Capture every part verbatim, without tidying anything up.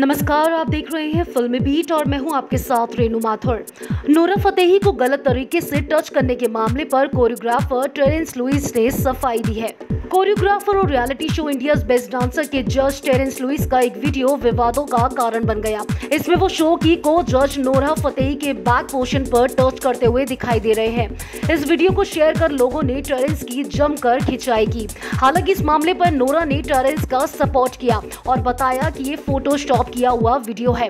नमस्कार, आप देख रहे हैं फिल्मी बीट और मैं हूं आपके साथ रेनू माथुर। नोरा फतेही को गलत तरीके से टच करने के मामले पर कोरियोग्राफर टेरेंस लुईस ने सफाई दी है। कोरियोग्राफर और reality show India's best dancer के जज टेरेंस लुईस का एक वीडियो विवादों का कारण बन गया। इसमें वो शो की को जज नोरा फतेही के बैक पोर्शन पर टच करते हुए दिखाई दे रहे हैं। इस वीडियो को शेयर कर लोगों ने टेरेंस की जमकर खिंचाई की। हालांकि इस मामले पर नोरा ने टेरेंस का सपोर्ट किया और बताया कि ये फोटोशॉप किया हुआ वीडियो है।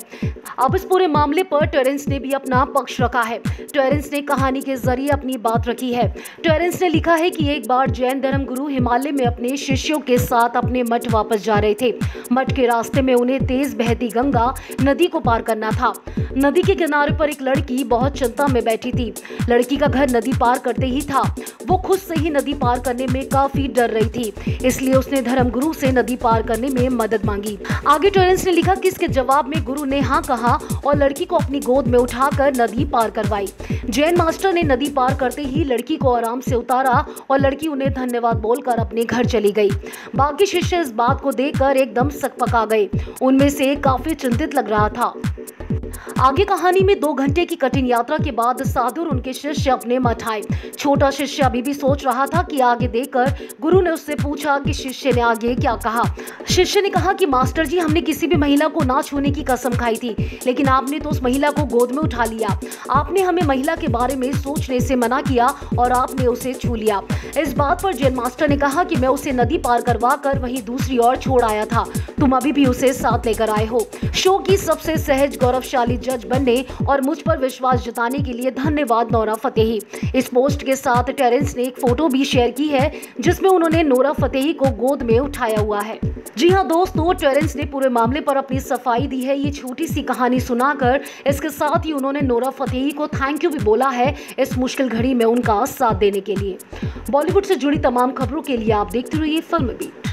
अब इस पूरे मामले पर टेरेंस ने भी अपना पक्ष रखा है। टेरेंस ने कहानी के जरिए अपनी बात रखी है। टेरेंस ने लिखा है कि एक बार जैन धर्म गुरु हिमालय में अपने शिष्यों के साथ अपने मठ वापस जा रहे थे। मठ के रास्ते में उन्हें तेज बहती गंगा नदी को पार करना था। नदी के किनारे पर एक लड़की बहुत चिंता में बैठी थी। लड़की का घर नदी पार करते ही था। वो खुद से ही नदी पार करने में काफी डर रही थी, इसलिए उसने धर्मगुरु से नदी पार करने में मदद मांगी। आगे टेरेंस ने लिखा कि इसके जवाब में गुरु ने हाँ कहा और लड़की को अपनी गोद में उठाकर नदी पार करवाई। जैन मास्टर ने नदी पार करते ही लड़की को आराम से उतारा और लड़की उन्हें धन्यवाद बोलकर अपने घर चली गई। बाकी शिष्य इस बात को देखकर एकदम सकपका गए। उनमें से काफी चिंतित लग रहा था। आगे कहानी में दो घंटे की कठिन यात्रा के बाद साधु और उनके शिष्य अपने मठ आए। छोटा शिष्य अभी भी सोच रहा था कि आगे देखकर गुरु ने उससे पूछा कि शिष्य ने आगे क्या कहा। शिष्य ने कहा कि मास्टर जी, हमने किसी भी महिला को ना छूने की कसम खाई थी, लेकिन आपने तो उस महिला को गोद में उठा लिया। आपने हमें महिला के बारे में सोचने से मना किया और आपने उसे छू लिया। इस बात पर जैन मास्टर ने कहा कि मैं उसे नदी पार करवा कर वहीं दूसरी ओर छोड़ आया था। तुम अभी भी उसे साथ लेकर आए हो। शो की सबसे सहज गौरवशाली जज बनने और मुझ पर विश्वास जताने के लिए धन्यवाद नोरा फतेही। इस पोस्ट के साथ टेरेंस ने एक फोटो भी शेयर की है जिसमें उन्होंने नोरा फतेही को गोद में उठाया हुआ है। जी हाँ दोस्तों, टेरेंस ने पूरे मामले पर अपनी सफाई दी है। ये छोटी सी कहानी सुनाकर इसके साथ ही उन्होंने नोरा फतेही को थैंक यू भी बोला है इस मुश्किल घड़ी में उनका साथ देने के लिए। बॉलीवुड से जुड़ी तमाम खबरों के लिए आप देखते रहिए फिल्मी बीट।